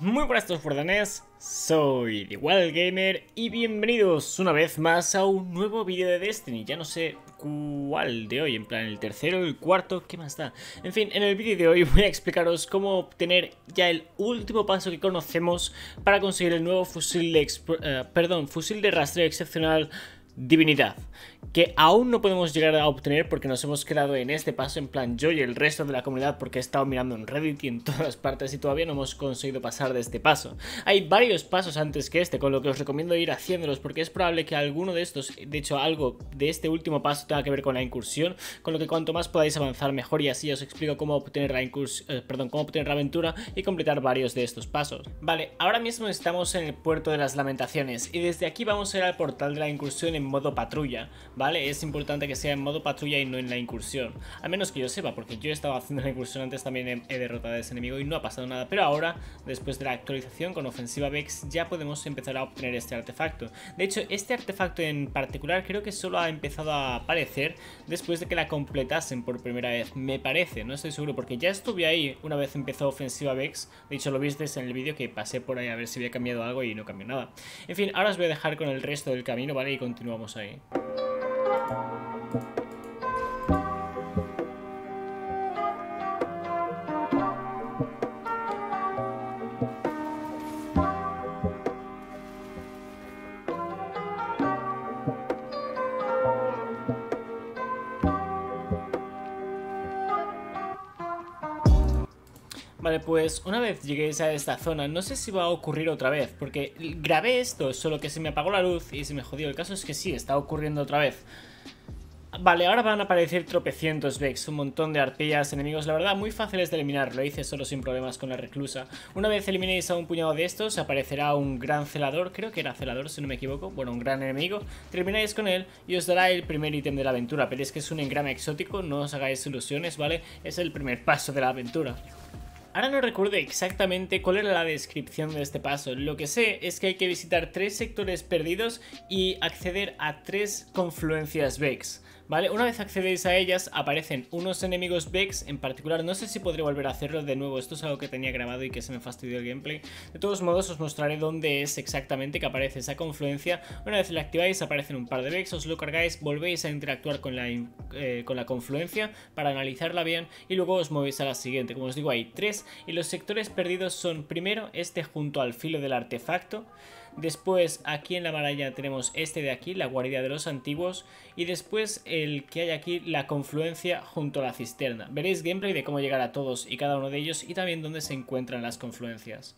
Muy buenas a todos, Fordanés, soy The Wild Gamer y bienvenidos una vez más a un nuevo vídeo de Destiny. Ya no sé cuál de hoy, en plan el tercero, el cuarto, ¿qué más da? En fin, en el vídeo de hoy voy a explicaros cómo obtener ya el último paso que conocemos para conseguir el nuevo fusil de rastreo excepcional Divinidad, que aún no podemos llegar a obtener porque nos hemos quedado en este paso, en plan yo y el resto de la comunidad, porque he estado mirando en Reddit y en todas partes y todavía no hemos conseguido pasar de este paso. Hay varios pasos antes que este, con lo que os recomiendo ir haciéndolos, porque es probable que alguno de estos, de hecho algo de este último paso tenga que ver con la incursión, con lo que cuanto más podáis avanzar mejor, y así os explico cómo obtener la aventura y completar varios de estos pasos. Vale, ahora mismo estamos en el puerto de las lamentaciones y desde aquí vamos a ir al portal de la incursión en modo patrulla, ¿vale? Es importante que sea en modo patrulla y no en la incursión, al menos que yo sepa, porque yo estaba haciendo la incursión antes, también he derrotado a ese enemigo y no ha pasado nada, pero ahora, después de la actualización con ofensiva Vex, ya podemos empezar a obtener este artefacto. De hecho, este artefacto en particular creo que solo ha empezado a aparecer después de que la completasen por primera vez, me parece, no estoy seguro, porque ya estuve ahí una vez empezó ofensiva Vex. De hecho, lo visteis en el vídeo que pasé por ahí a ver si había cambiado algo y no cambió nada. En fin, ahora os voy a dejar con el resto del camino, ¿vale? Y continuamos ahí. Vale, pues una vez lleguéis a esta zona, no sé si va a ocurrir otra vez, porque grabé esto, solo que se me apagó la luz y se me jodió. El caso es que sí, está ocurriendo otra vez. Vale, ahora van a aparecer tropecientos Vex, un montón de arpillas, enemigos, la verdad muy fáciles de eliminar, lo hice solo sin problemas con la reclusa. Una vez eliminéis a un puñado de estos, aparecerá un gran celador, creo que era celador si no me equivoco, bueno, un gran enemigo, termináis con él y os dará el primer ítem de la aventura, pero es que es un engrama exótico, no os hagáis ilusiones, ¿vale? Es el primer paso de la aventura. Ahora no recuerdo exactamente cuál era la descripción de este paso. Lo que sé es que hay que visitar 3 sectores perdidos y acceder a 3 confluencias Vex, ¿vale? Una vez accedéis a ellas, aparecen unos enemigos Vex en particular. No sé si podré volver a hacerlo de nuevo, esto es algo que tenía grabado y que se me fastidió el gameplay. De todos modos, os mostraré dónde es exactamente que aparece esa confluencia. Una vez la activáis, aparecen un par de Vex, os lo cargáis, volvéis a interactuar con la confluencia para analizarla bien y luego os movéis a la siguiente. Como os digo, hay 3 y los sectores perdidos son primero este junto al filo del artefacto. Después aquí en la maraña tenemos este de aquí, la guarida de los antiguos, y después el que hay aquí, la confluencia junto a la cisterna. Veréis gameplay de cómo llegar a todos y cada uno de ellos y también dónde se encuentran las confluencias.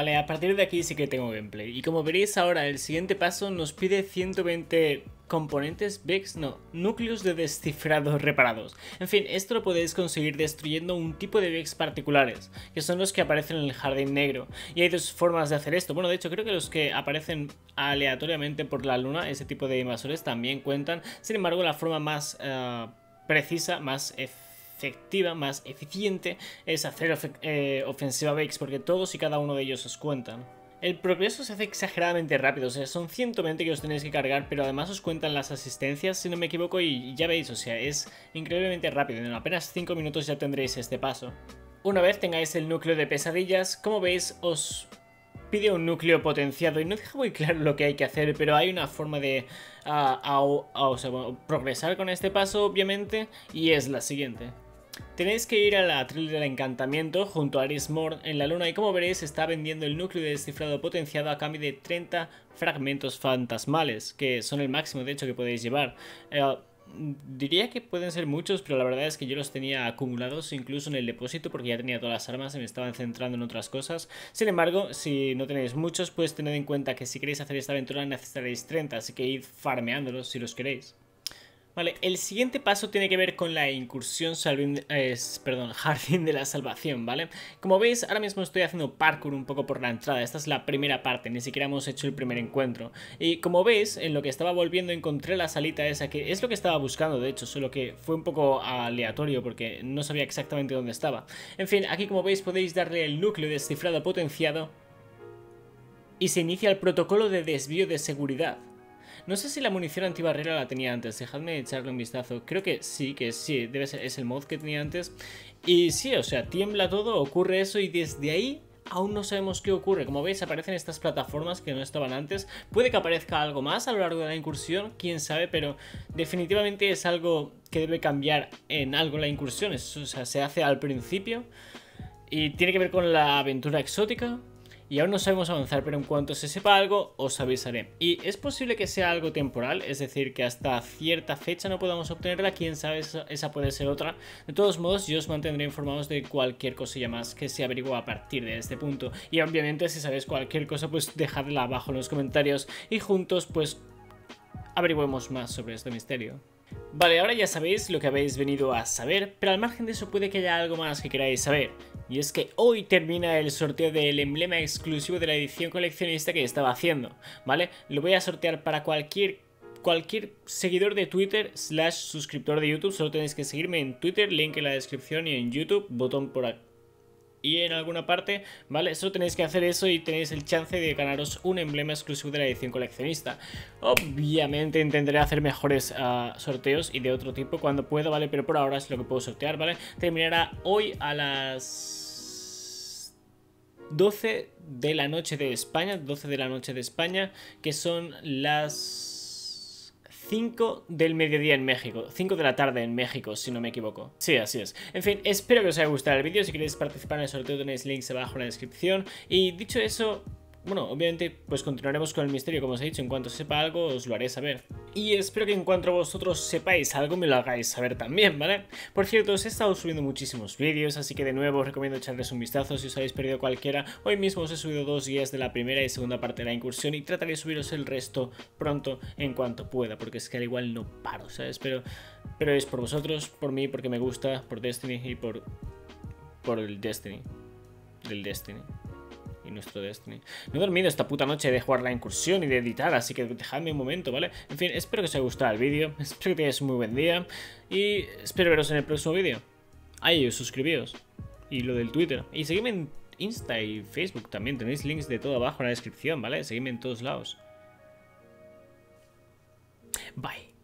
Vale, a partir de aquí sí que tengo gameplay. Y como veréis ahora, el siguiente paso nos pide 120 componentes Vex, no, núcleos de descifrado reparados. En fin, esto lo podéis conseguir destruyendo un tipo de Vex particulares, que son los que aparecen en el Jardín Negro. Y hay dos formas de hacer esto. Bueno, de hecho creo que los que aparecen aleatoriamente por la luna, ese tipo de invasores, también cuentan. Sin embargo, la forma más precisa, más efectiva, más eficiente, es hacer ofensiva Vex, porque todos y cada uno de ellos os cuentan. El progreso se hace exageradamente rápido, o sea, son 120 que os tenéis que cargar, pero además os cuentan las asistencias, si no me equivoco, y ya veis, o sea, es increíblemente rápido, en apenas 5 minutos ya tendréis este paso. Una vez tengáis el núcleo de pesadillas, como veis, os pide un núcleo potenciado, y no deja muy claro lo que hay que hacer, pero hay una forma de progresar con este paso, obviamente, y es la siguiente. Tenéis que ir a la atril del encantamiento junto a Eris Morn en la luna y como veréis está vendiendo el núcleo de descifrado potenciado a cambio de 30 fragmentos fantasmales, que son el máximo de hecho que podéis llevar. Diría que pueden ser muchos, pero la verdad es que yo los tenía acumulados incluso en el depósito porque ya tenía todas las armas y me estaban centrando en otras cosas. Sin embargo, si no tenéis muchos, pues tened en cuenta que si queréis hacer esta aventura necesitaréis 30, así que id farmeándolos si los queréis. Vale, el siguiente paso tiene que ver con la incursión Jardín de la Salvación, ¿vale? Como veis, ahora mismo estoy haciendo parkour un poco por la entrada. Esta es la primera parte, ni siquiera hemos hecho el primer encuentro. Y como veis, en lo que estaba volviendo encontré la salita esa, que es lo que estaba buscando, de hecho, solo que fue un poco aleatorio porque no sabía exactamente dónde estaba. En fin, aquí como veis podéis darle el núcleo descifrado potenciado y se inicia el protocolo de desvío de seguridad. No sé si la munición antibarrera la tenía antes, dejadme echarle un vistazo. Creo que sí, debe ser, es el mod que tenía antes. Y sí, o sea, tiembla todo, ocurre eso y desde ahí aún no sabemos qué ocurre. Como veis aparecen estas plataformas que no estaban antes. Puede que aparezca algo más a lo largo de la incursión, quién sabe, pero definitivamente es algo que debe cambiar en algo la incursión. O sea, se hace al principio y tiene que ver con la aventura exótica. Y aún no sabemos avanzar, pero en cuanto se sepa algo, os avisaré. Y es posible que sea algo temporal, es decir, que hasta cierta fecha no podamos obtenerla. Quién sabe, esa puede ser otra. De todos modos, yo os mantendré informados de cualquier cosilla más que se averigua a partir de este punto. Y obviamente, si sabéis cualquier cosa, pues dejadla abajo en los comentarios. Y juntos, pues, averigüemos más sobre este misterio. Vale, ahora ya sabéis lo que habéis venido a saber, pero al margen de eso puede que haya algo más que queráis saber. Y es que hoy termina el sorteo del emblema exclusivo de la edición coleccionista que estaba haciendo, ¿vale? Lo voy a sortear para cualquier seguidor de Twitter / suscriptor de YouTube. Solo tenéis que seguirme en Twitter, link en la descripción, y en YouTube, botón por aquí y en alguna parte, ¿vale? Solo tenéis que hacer eso y tenéis el chance de ganaros un emblema exclusivo de la edición coleccionista. Obviamente intentaré hacer mejores sorteos y de otro tipo cuando pueda, ¿vale? Pero por ahora es lo que puedo sortear, ¿vale? Terminará hoy a las 12 de la noche de España, 12 de la noche de España, que son las 5 del mediodía en México, 5 de la tarde en México, si no me equivoco. Sí, así es. En fin, espero que os haya gustado el vídeo. Si queréis participar en el sorteo tenéis links abajo en la descripción. Y dicho eso, bueno, obviamente pues continuaremos con el misterio, como os he dicho. En cuanto sepa algo os lo haré saber. Y espero que en cuanto vosotros sepáis algo me lo hagáis saber también, ¿vale? Por cierto, os he estado subiendo muchísimos vídeos, así que de nuevo os recomiendo echarles un vistazo si os habéis perdido cualquiera. Hoy mismo os he subido dos guías de la primera y segunda parte de la incursión y trataré de subiros el resto pronto en cuanto pueda, porque es que al igual no paro, ¿sabes? Pero es por vosotros, por mí, porque me gusta, por Destiny y por el Destiny. Del Destiny. Y nuestro Destiny. No he dormido esta puta noche de jugar la incursión y de editar, así que dejadme un momento, ¿vale? En fin, espero que os haya gustado el vídeo, espero que tengáis un muy buen día y espero veros en el próximo vídeo. Ahí, suscribíos. Y lo del Twitter. Y seguidme en Insta y Facebook también, tenéis links de todo abajo en la descripción, ¿vale? Seguidme en todos lados. Bye.